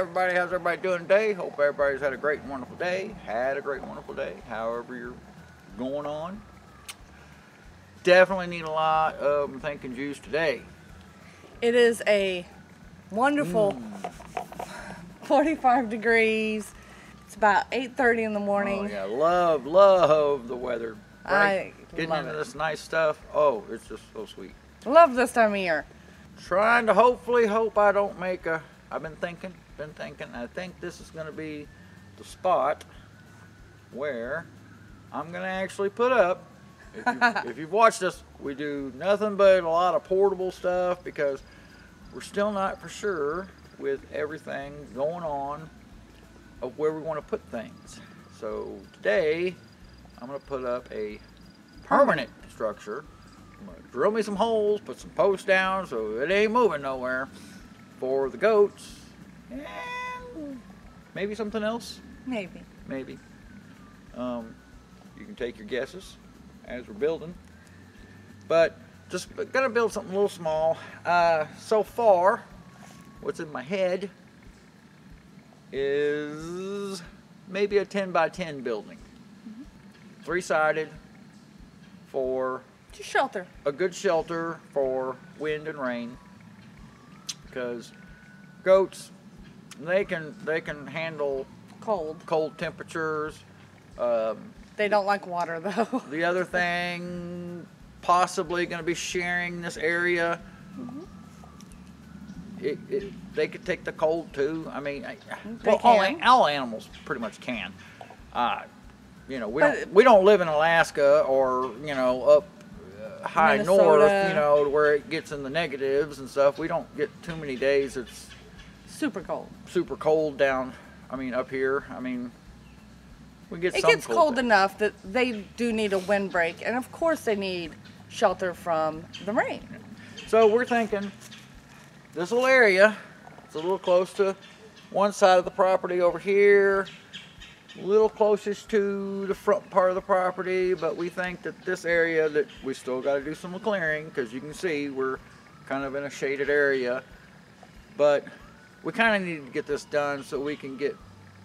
everybody. How's everybody doing today? Hope everybody's had a great, wonderful day. However you're going on. Definitely need a lot of thinking juice today. It is a wonderful 45 degrees. It's about 8:30 in the morning. Oh yeah, love the weather. Right? Getting into this nice stuff. Oh, it's just so sweet. Love this time of year. Trying to hope I don't make a. I've been thinking, I think this is going to be the spot where I'm going to actually put up. If you've watched us, we do nothing but a lot of portable stuff because we're still not for sure with everything going on of where we want to put things. So today, I'm going to put up a permanent structure. I'm going to drill me some holes, put some posts down so it ain't moving nowhere for the goats and maybe something else. Maybe. Maybe. You can take your guesses as we're building, but just gonna build something a little small. So far, what's in my head is maybe a 10 by 10 building, three-sided, for just shelter, a good shelter for wind and rain, because goats they can handle cold temperatures. They don't like water, though. The other thing, possibly going to be sharing this area. They could take the cold, too. I mean, well, all animals pretty much can. You know, we don't live in Alaska or, you know, up high Minnesota. North, you know, where it gets in the negatives and stuff. We don't get too many days it's super cold. Super cold down, I mean, up here. I mean... It gets cold enough that they do need a windbreak, and of course they need shelter from the rain. So we're thinking this little area, it's a little close to one side of the property over here, a little closest to the front part of the property, but we think that this area that we still got to do some clearing, because you can see we're kind of in a shaded area, but we kind of need to get this done so we can get,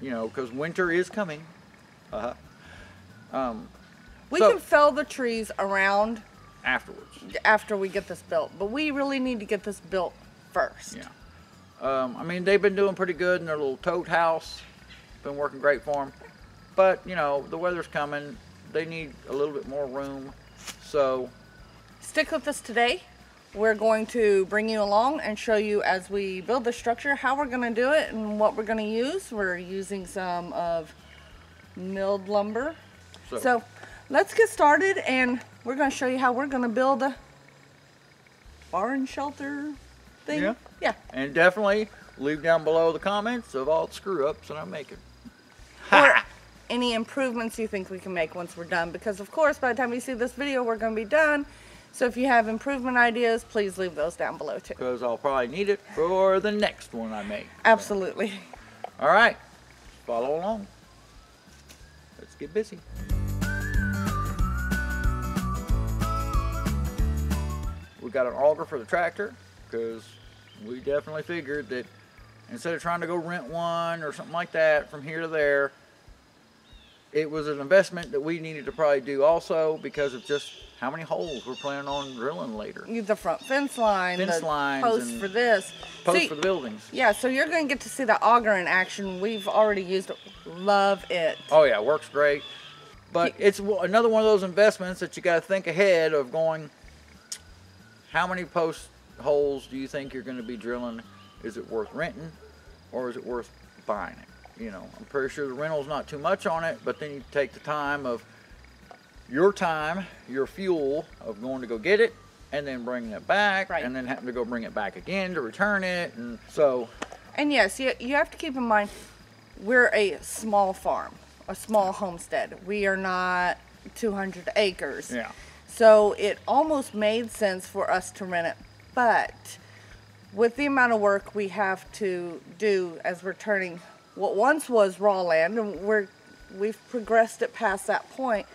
you know, because winter is coming. We can fell the trees around afterwards. After we get this built, but we really need to get this built first. Yeah. I mean, they've been doing pretty good in their little tote house. Been working great for them, but you know the weather's coming. They need a little bit more room. So stick with us today. We're going to bring you along and show you as we build the structure how we're going to do it and what we're going to use. We're using some of milled lumber, so let's get started, and we're going to show you how we're going to build a barn shelter thing. Yeah, and definitely leave down below the comments of all the screw ups that I'm making or any improvements you think we can make once we're done, because of course by the time you see this video we're going to be done. So if you have improvement ideas, please leave those down below too, because I'll probably need it for the next one I make. Absolutely. All right, follow along. Let's get busy. We got an auger for the tractor because we definitely figured that instead of trying to go rent one or something like that from here to there, it was an investment that we needed to probably do also because of just how many holes we're planning on drilling later. The front fence line, posts for this, posts for the buildings. Yeah, so you're going to get to see the auger in action. We've already used it. Love it. Oh yeah, works great. But it's another one of those investments that you got to think ahead of going, how many post holes do you think you're going to be drilling? Is it worth renting or is it worth buying it? You know, I'm pretty sure the rental's not too much on it, but then you take the time of your fuel of going to go get it and then bringing it back, right, and then having to go bring it back again to return it. And so, and yes, you have to keep in mind we're a small farm, a small homestead. We are not 200 acres. Yeah. So it almost made sense for us to rent it, but with the amount of work we have to do as we're turning what once was raw land, and we've progressed it past that point.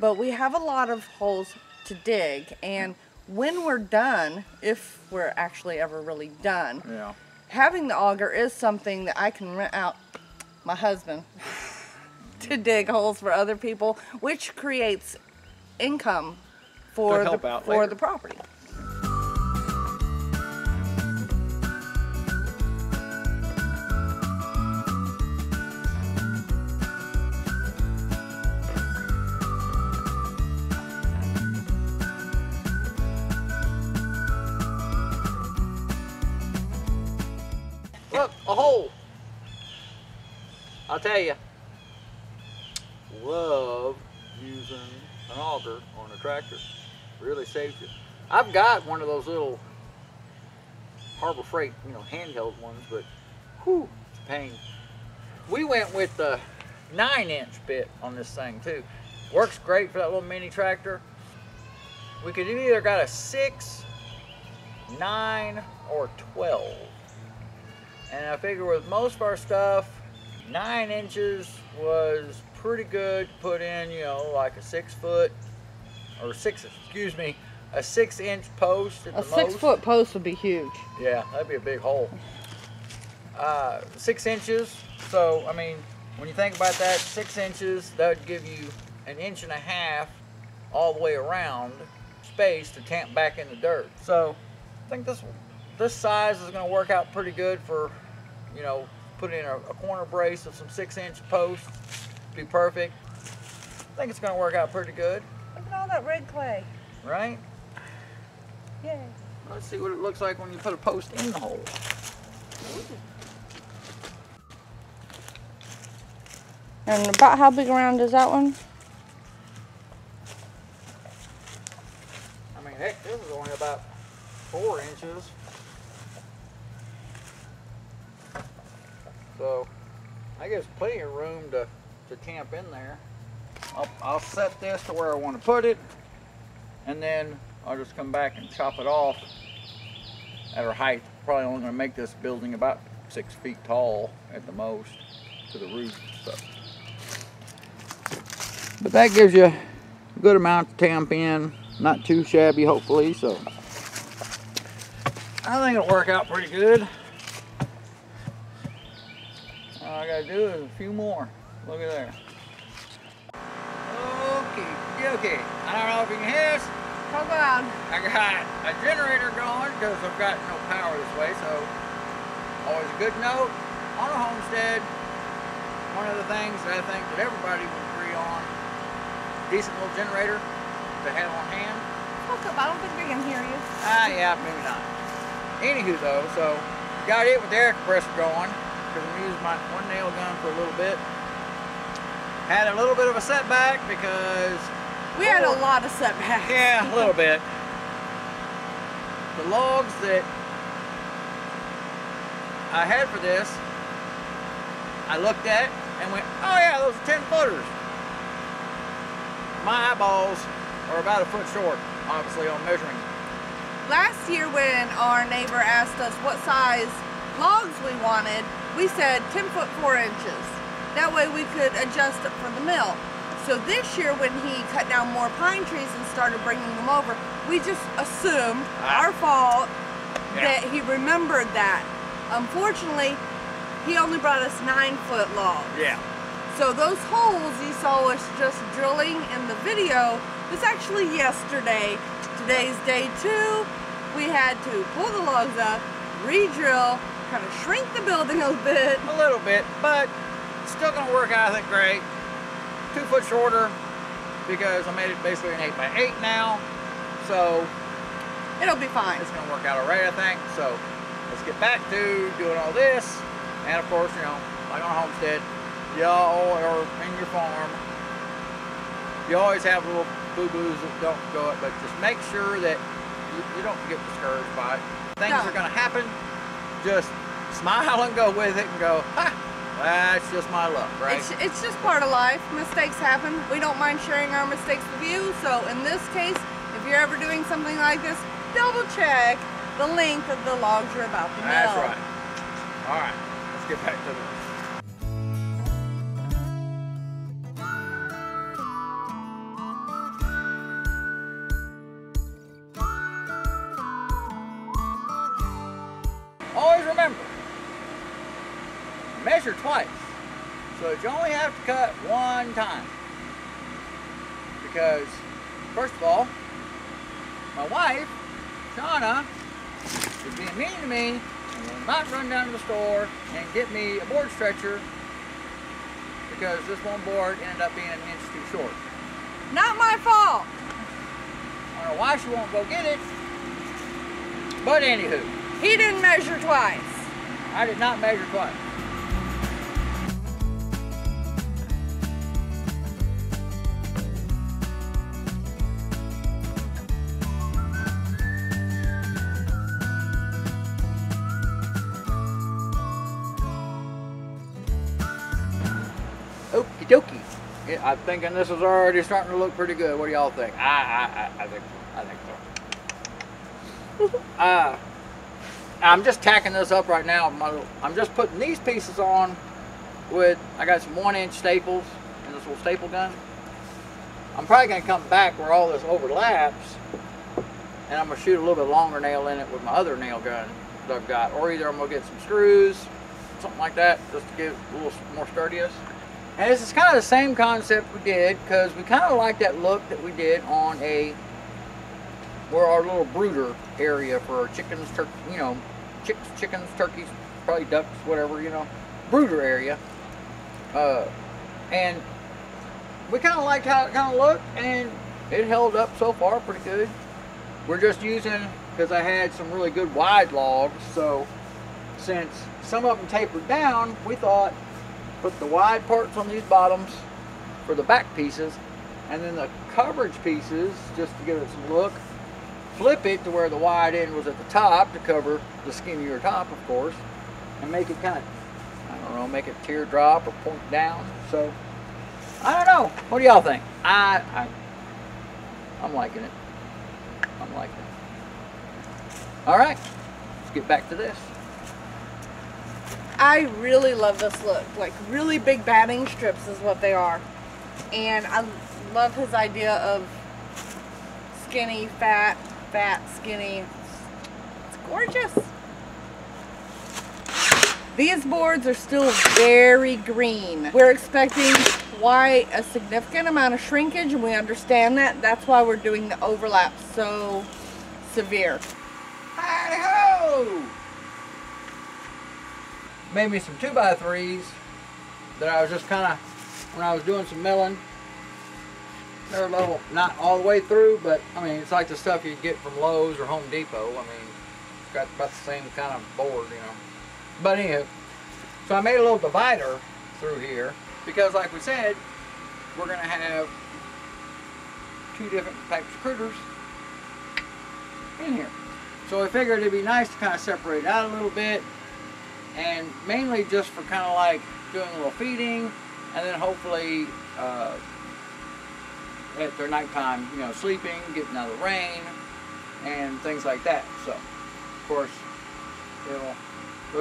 But we have a lot of holes to dig, and when we're done, if we're actually ever really done, having the auger is something that I can rent out my husband to dig holes for other people, which creates income for the property. Look, a hole. I'll tell you, love using an auger on a tractor. Really saves you. I've got one of those little Harbor Freight, you know, handheld ones, but whew, it's a pain. We went with the 9-inch bit on this thing too. Works great for that little mini tractor. We could have either got a 6, 9, or 12. And I figure with most of our stuff, 9 inches was pretty good to put in, you know, like a 6 foot, or a 6-inch post at the most. A 6 foot post would be huge. Yeah, that'd be a big hole. 6 inches, so I mean, when you think about that, 6 inches, that would give you 1.5 inches all the way around space to tamp back in the dirt. So I think this size is gonna work out pretty good for, you know, putting in a corner brace of some 6-inch posts. Be perfect. I think it's gonna work out pretty good. Look at all that red clay. Right? Yeah. Let's see what it looks like when you put a post in the hole. And about how big around is that one? I mean, heck, this is only about 4 inches. So, I guess plenty of room to tamp in there. I'll set this to where I want to put it, and then I'll just come back and chop it off at our height. Probably only going to make this building about 6 feet tall at the most to the roof. So. But that gives you a good amount to tamp in, not too shabby hopefully. So I think it'll work out pretty good. All I got to do is a few more. Look at there. Okay. I don't know if you can hear us. Come on. I got a generator going because I've got no power this way, so always a good note. On a homestead, one of the things that I think that everybody would agree on, decent little generator to have on hand. Look up, I don't think we can hear you. Yeah, maybe not. Anywho though, so got it with the air compressor going, because I'm using my one nail gun for a little bit. Had a little bit of a setback because... We had a lot of setbacks. Yeah, a little bit. The logs that I had for this, I looked at and went, oh yeah, those are 10 footers. My eyeballs are about a foot short, obviously, on measuring. Last year when our neighbor asked us what size logs we wanted, we said 10 foot 4 inches. That way we could adjust it for the mill. So this year when he cut down more pine trees and started bringing them over, we just assumed, our fault, that he remembered that. Unfortunately, he only brought us 9 foot logs. Yeah. So those holes you saw us just drilling in the video was actually yesterday. Today's day 2. We had to pull the logs up, re-drill, kind of shrink the building a little bit. A little bit, but still gonna work out, I think, great. 2 foot shorter because I made it basically an 8 by 8 now, so it'll be fine. It's gonna work out all right, I think. So let's get back to doing all this, and of course, you know, like on a homestead, y'all or in your farm, you always have little boo-boos that don't go up, but just make sure that you don't get discouraged by it. Things are gonna happen. Just smile and go with it, and go, ha. That's just my luck, right? It's just part of life. Mistakes happen. We don't mind sharing our mistakes with you. So in this case, if you're ever doing something like this, double check the length of the logs you're about to mill. That's right. All right, let's get back to this. Always remember, or twice. So you only have to cut one time. Because, first of all, my wife, Shawna, is being mean to me and will not run down to the store and get me a board stretcher because this one board ended up being an inch too short. Not my fault! I don't know why she won't go get it, but anywho. He didn't measure twice. I did not measure twice. Okie dokie. Yeah, I'm thinking this is already starting to look pretty good. What do y'all think? I think so. I'm just tacking this up right now. I'm just putting these pieces on with, I got some 1-inch staples and this little staple gun. I'm probably going to come back where all this overlaps and I'm going to shoot a little bit longer nail in it with my other nail gun that I've got. Or either I'm going to get some screws, something like that, just to give it a little more sturdiness. And this is kind of the same concept we did because we kind of like that look that we did on a where our little brooder area for chickens, you know, chickens, turkeys, probably ducks, whatever, you know, brooder area. And we kind of liked how it kind of looked, and it held up so far pretty good. We're just using, because I had some really good wide logs, so since some of them tapered down, we thought put the wide parts on these bottoms for the back pieces, and then the coverage pieces, just to give it some look, flip it to where the wide end was at the top to cover the skinnier top, of course, and make it kind of, I don't know, make it teardrop or point down. So, I don't know. What do y'all think? I'm liking it. I'm liking it. All right, let's get back to this. I really love this look. Like, really big batting strips is what they are. And I love his idea of skinny, fat, fat, skinny. It's gorgeous. These boards are still very green. We're expecting quite a significant amount of shrinkage, and we understand that. That's why we're doing the overlap so severe. Hi-ho! Made me some 2x3s that I was just kind of, when I was doing some milling, they're a little, not all the way through, but I mean, it's like the stuff you get from Lowe's or Home Depot. I mean, it's got about the same kind of board, you know. But anyhow, so I made a little divider through here because, like we said, we're going to have two different types of critters in here. So I figured it'd be nice to kind of separate it out a little bit, and mainly just for kind of like doing a little feeding, and then hopefully at their nighttime, you know, sleeping, getting out of the rain, and things like that. So, of course, it'll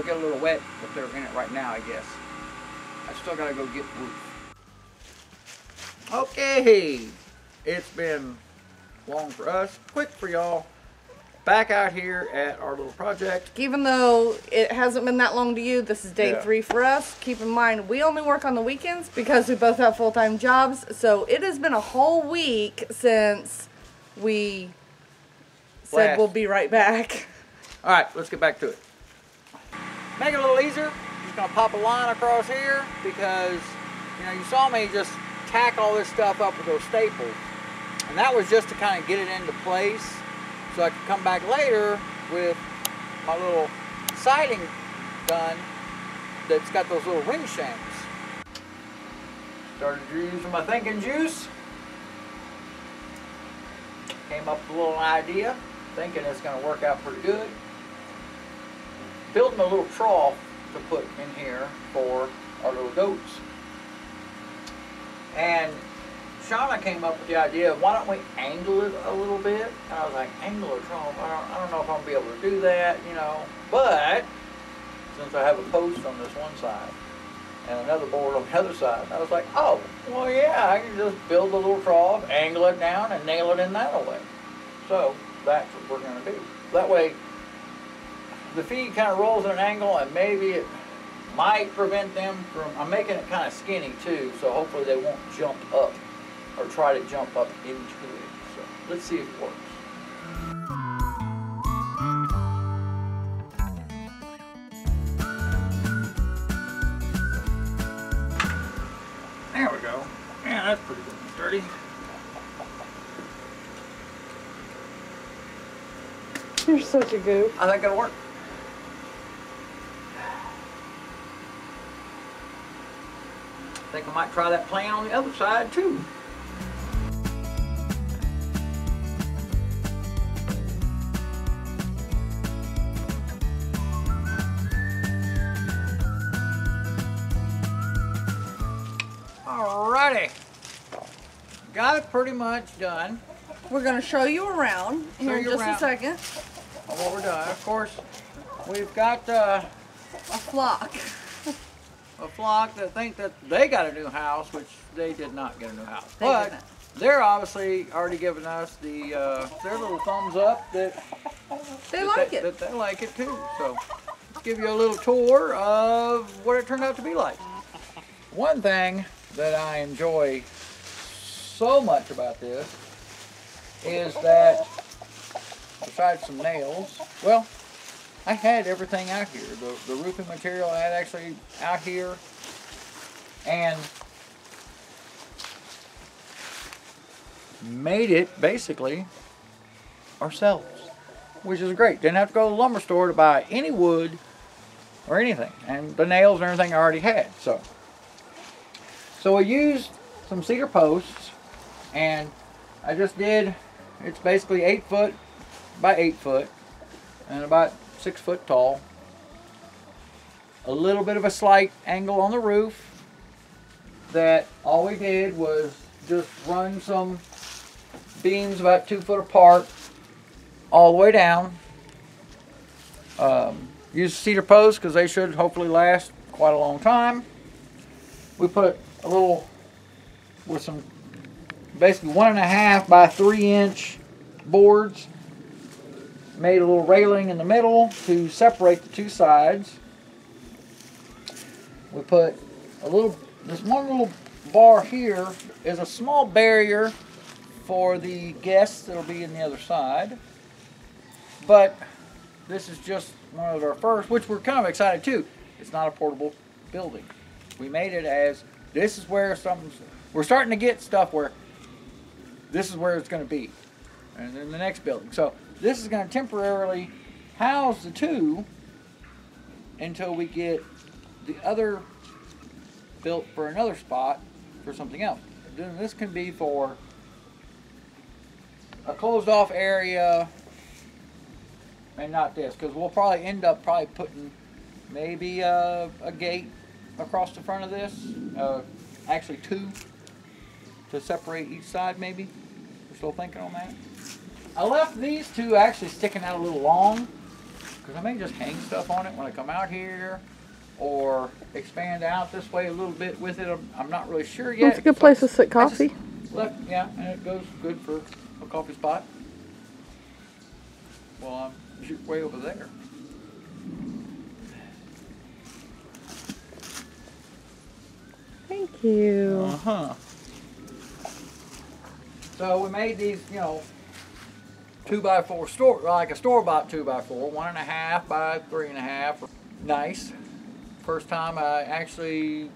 get a little wet if they're in it right now, I guess. I still gotta go get roof. Okay, it's been long for us, quick for y'all. Back out here at our little project. Even though it hasn't been that long to you, this is day 3 for us. Keep in mind, we only work on the weekends because we both have full-time jobs. So it has been a whole week since we said we'll be right back. All right, let's get back to it. Make it a little easier. Just gonna pop a line across here because, you know, you saw me just tack all this stuff up with those staples. And that was just to kind of get it into place. So I can come back later with my little siding gun that's got those little ring shanks. Started using my thinking juice. Came up with a little idea, thinking it's going to work out pretty good. Building a little trough to put in here for our little goats. And Shawna came up with the idea of why don't we angle it a little bit? And I was like, angle a trough? I don't know if I'm going to be able to do that, you know. But since I have a post on this one side and another board on the other side, I was like, oh, well, yeah, I can just build a little trough, angle it down, and nail it in that way. So that's what we're going to do. That way, the feed kind of rolls at an angle, and maybe it, might prevent them from, I'm making it kind of skinny too, so hopefully they won't jump up or try to jump up into it. So let's see if it works. There we go. Man, that's pretty good and sturdy. You're such a goof. I think it'll work. I think I might try that plan on the other side too. Alrighty, got it pretty much done. We're going to show you around here in just a second. Well, what we're doing, of course, we've got a flock. A flock that think that they got a new house, which they did not get a new house. They but they're obviously already giving us the their little thumbs up that they like it too. So let's give you a little tour of what it turned out to be like. One thing that I enjoy so much about this is that besides some nails, well, I had everything out here. The roofing material I had actually out here, and made it basically ourselves, which is great. Didn't have to go to the lumber store to buy any wood or anything, and the nails and everything I already had. So I used some cedar posts, and I just did, it's basically 8 foot by 8 foot and about 6 foot tall. A little bit of a slight angle on the roof. That all we did was just run some beams about 2 foot apart all the way down. Use cedar posts because they should hopefully last quite a long time. We put a little with some basically 1.5 by 3 inch boards. Made a little railing in the middle to separate the two sides. We put a little, this one little bar here is a small barrier for the guests that'll be in the other side. But this is just one of our first, which we're kind of excited too. It's not a portable building. We made it as, this is where something's, we're starting to get stuff where this is where it's going to be. And then the next building. So this is going to temporarily house the two until we get the other built for another spot for something else. Then this can be for a closed off area and not this, because we'll probably end up putting maybe a gate across the front of this, actually two to separate each side maybe. We're still thinking on that. I left these two actually sticking out a little long because I may just hang stuff on it when I come out here or expand out this way a little bit with it. I'm not really sure yet. It's a good place to sit coffee. Yeah, and it goes good for a coffee spot. Well, I'm way over there. Thank you. Uh-huh. So we made these, you know, 2x4 store, like a store-bought 2x4, 1.5 by 3.5. Nice. First time I actually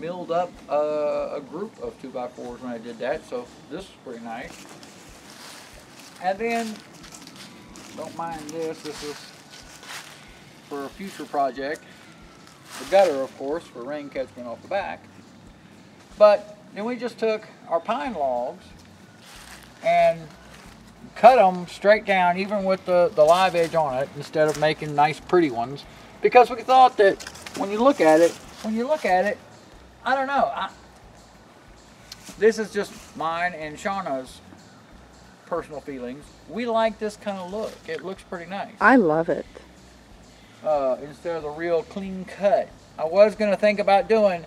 milled up a group of 2x4s when I did that, so this is pretty nice. And then, don't mind this, this is for a future project. The gutter, of course, for rain catchment off the back. But then we just took our pine logs and cut them straight down, even with the live edge on it, instead of making nice pretty ones, because we thought that when you look at it, I don't know, this is just mine and Shawna's personal feelings. We like this kind of look. It looks pretty nice. I love it. Instead of the real clean cut. I was going to think about doing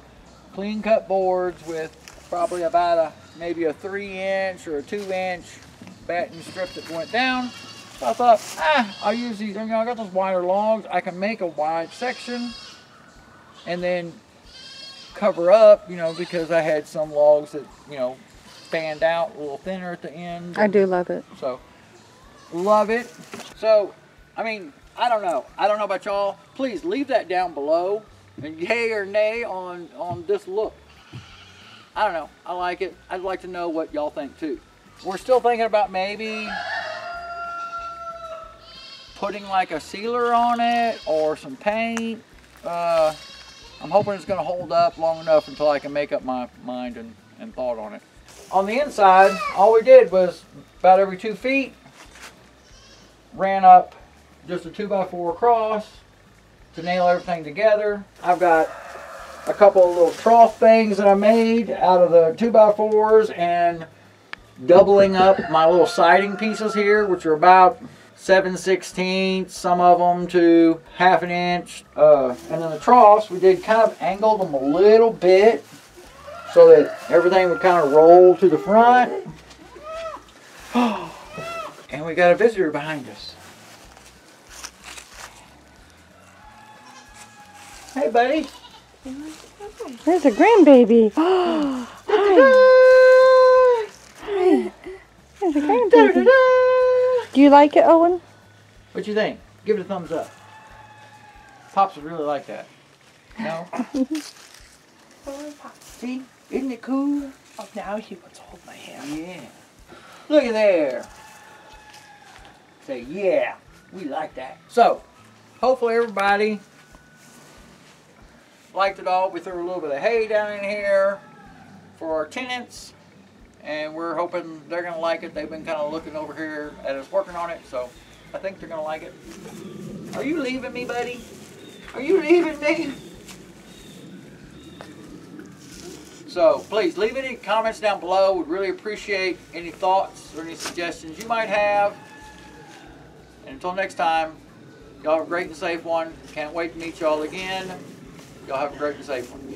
clean cut boards with probably about maybe a 3 inch or a 2 inch batten strip that went down. So I thought, I'll use these. I got those wider logs. I can make a wide section and then cover up, you know, because I had some logs that, you know, fanned out a little thinner at the end. I do love it. So, love it. So, I mean, I don't know. I don't know about y'all. Please leave that down below, and yay or nay on this look. I don't know. I like it. I'd like to know what y'all think too. We're still thinking about maybe putting like a sealer on it or some paint. I'm hoping it's going to hold up long enough until I can make up my mind and thought on it. On the inside, all we did was about every 2 feet, ran up just a 2x4 across to nail everything together. I've got a couple of little trough things that I made out of the 2x4s and doubling up my little siding pieces here, which are about 7/16, some of them to 1/2 inch. And then the troughs, we did kind of angled them a little bit so that everything would kind of roll to the front. And we got a visitor behind us. Hey, buddy. There's a grandbaby. Hi. Hi. There's a grandbaby. Do you like it, Owen? What you think? Give it a thumbs up. Pops would really like that. No? See? Isn't it cool? Oh, now he wants to hold my hand. Yeah. Look at there. Say, yeah, we like that. So, hopefully everybody liked it all. We threw a little bit of hay down in here for our tenants. And we're hoping they're going to like it. They've been kind of looking over here at us working on it, so I think they're going to like it. Are you leaving me, buddy? Are you leaving me? So please leave any comments down below. We'd really appreciate any thoughts or any suggestions you might have. And until next time, y'all have a great and safe one. Can't wait to meet y'all again. Y'all have a great and safe one.